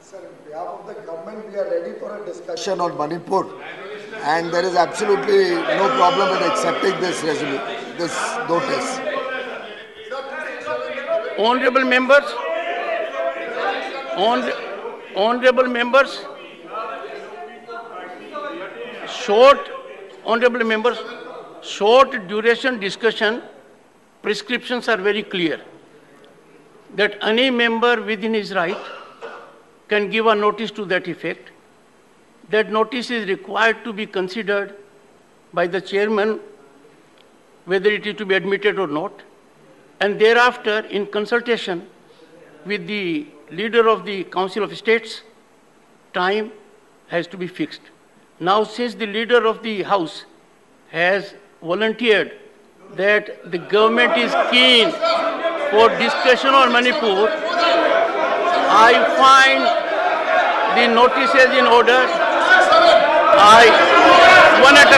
Sir, on behalf of the government, we are ready for a discussion on Manipur, and there is absolutely no problem in accepting this resolution, this notice. Honourable members, short duration discussion prescriptions are very clear that any member within his right can give a notice to that effect. That notice is required to be considered by the chairman whether it is to be admitted or not, and thereafter in consultation with the leader of the Council of States, time has to be fixed. Now, since the leader of the house has volunteered that the government is keen for discussion on Manipur, I find the notices in order. One at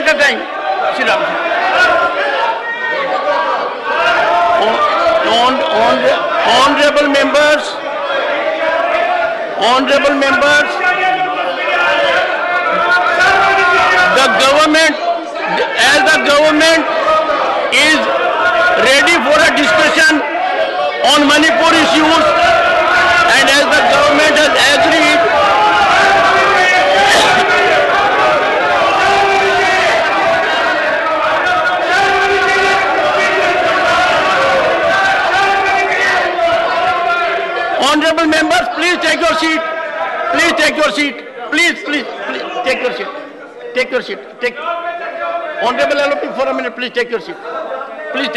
a time. Sit down. Honourable members, the government, as the government is ready for a discussion on Manipur issues, and as the government has agreed, Honourable members, please take your seat. Please take your seat. Honorable LP, for a minute, please take your seat. Please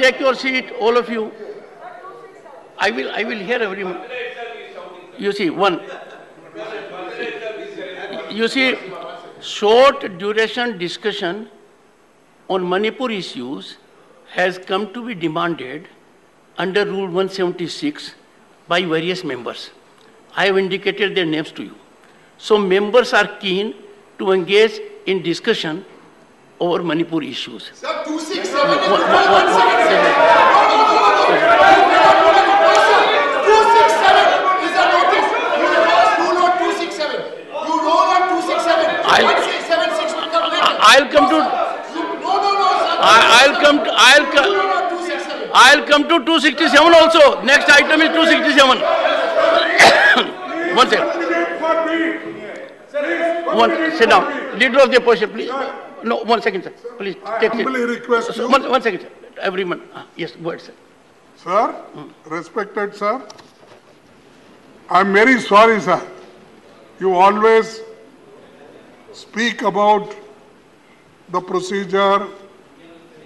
take your seat, all of you. I will hear everyone. You see, short duration discussion on Manipur issues has come to be demanded under Rule 176 by various members. I have indicated their names to you. So members are keen to engage in discussion over Manipur issues. Sir, 267 is the Rule 176 is a notice. You reverse Rule on 267. You roll on 267. 176 will come later. I'll come to 267 also. Next item is 267. One second. Sit down. Leader of the opposition, please. No, 1 second, sir. Please take it. I humbly request you. One second, sir. Everyone. Yes, go ahead, sir. Sir, respected sir, I'm very sorry, sir. You always speak about the procedure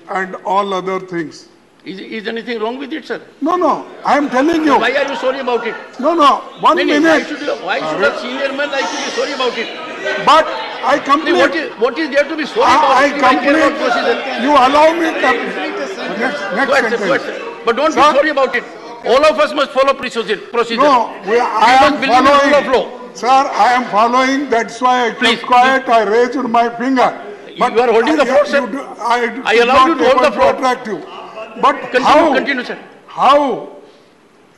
and all other things. Is anything wrong with it, sir? No. I am telling you. Why are you sorry about it? No. One minute. Why should a senior man like to be sorry about it? But I complete. What is there to be sorry about? You allow me to complete. Next sentence. But don't be sorry about it. All of us must follow procedure. I am following. Sir, I am following. That's why I keep quiet. I raised my finger. But you are holding the floor, sir. I allow you to hold the floor. But how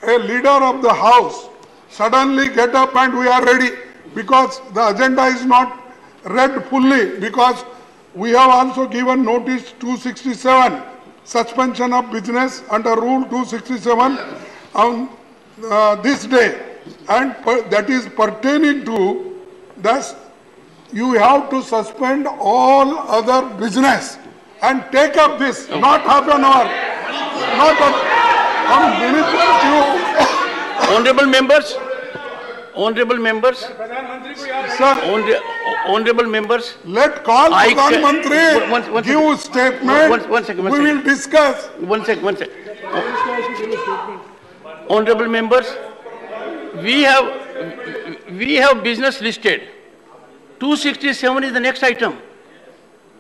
a leader of the house suddenly get up and we are ready, because the agenda is not read fully, because we have also given notice 267, suspension of business under Rule 267 on this day, and that is pertaining to thus you have to suspend all other business and take up this, not half an hour, Honourable members, let call Pradhan Mantri give statement. One second. We will discuss. One second. Honourable members, we have business listed. 267 is the next item.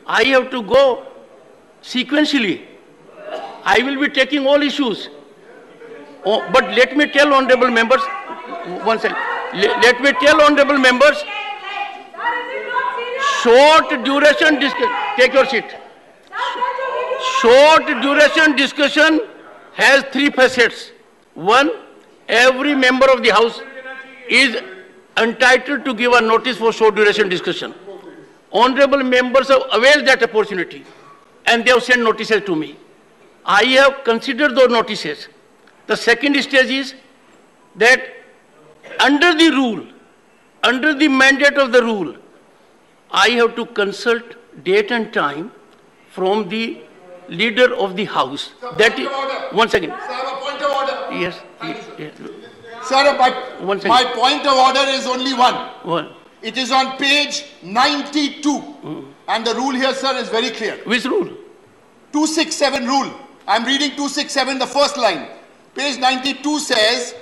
I have to go sequentially. I will be taking all issues. But let me tell honourable members, one second. Let me tell honourable members, short duration discussion. Take your seat. Short duration discussion has three facets. One, every member of the House is entitled to give a notice for short duration discussion. Honorable members have availed that opportunity and they have sent notices to me. I have considered those notices. The second stage is that under the rule, under the mandate of the rule, I have to consult date and time from the leader of the House. Sir, that is, one second. Sir, a point of order. Yes. Sir, but my point of order is only one. One. It is on page 92. And the rule here, sir, is very clear. Which rule? 267 rule. I'm reading 267, the first line. Page 92 says,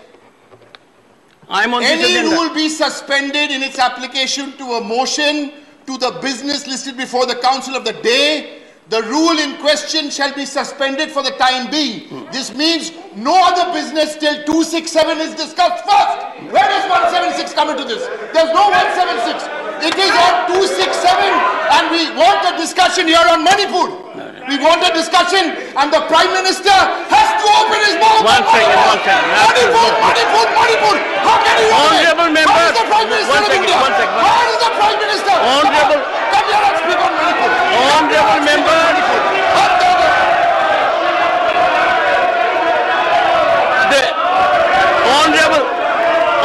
any rule be suspended in its application to a motion to the business listed before the council of the day, the rule in question shall be suspended for the time being. This means no other business till 267 is discussed first. Where does 176 come into this? There's no 176. It is on 267, and we want a discussion here on Manipur. We want a discussion, and the Prime Minister has to open his mouth. One second. Manipur. How can you open it? Where is the Prime Minister of India? Where is the Prime Minister? Come here and speak on Manipur. Honorable member.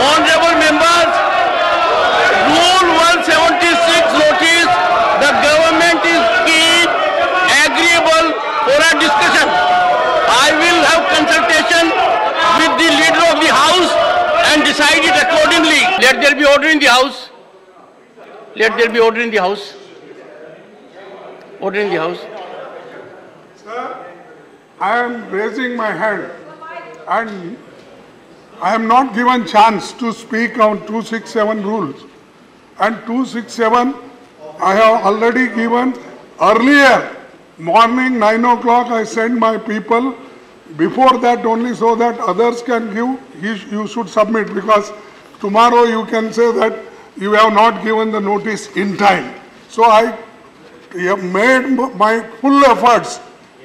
Honorable members, Rule 176 notice, the government is keen, agreeable for a discussion. I will have consultation with the leader of the House and decide it accordingly. Let there be order in the House. Let there be order in the House. Order in the House. Sir, I am raising my hand and I am not given chance to speak on 267 rules. And 267, I have already given earlier. Morning 9 o'clock, I send my people. Before that only, so that others can give, you should submit, because tomorrow you can say that you have not given the notice in time. So I have made my full efforts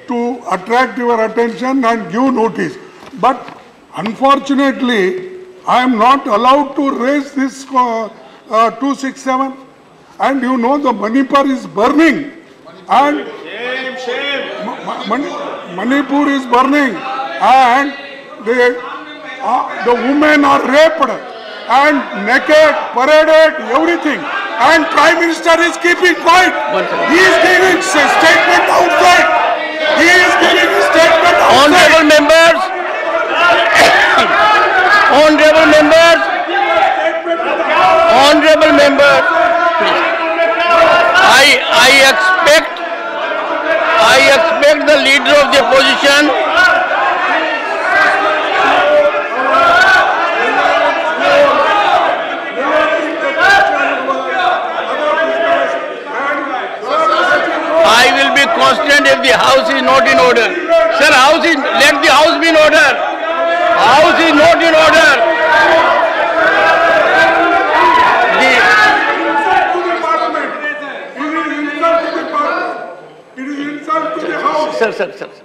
to attract your attention and give notice. But unfortunately, I am not allowed to raise this 267, and you know the Manipur is burning, and Manipur is burning, and the women are raped and naked, paraded, everything, and Prime Minister is keeping quiet. He is giving statement outside. Honourable members. Honourable members, I expect the leader of the opposition. I will be constant if the House is not in order. Sir, let the House be in order. House is not in order. It is insult to the Parliament. It is insult to the House. Sir.